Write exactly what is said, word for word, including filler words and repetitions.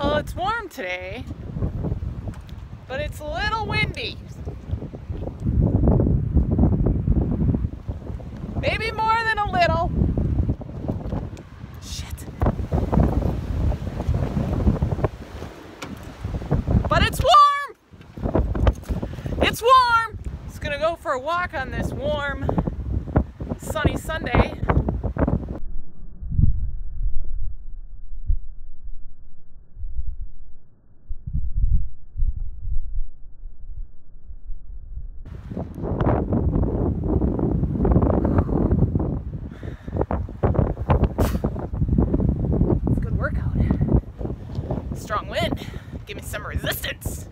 Oh, it's warm today, but it's a little windy. Maybe more than a little. Shit. But it's warm. It's warm. Just gonna go for a walk on this warm, sunny Sunday. Strong wind, give me some resistance.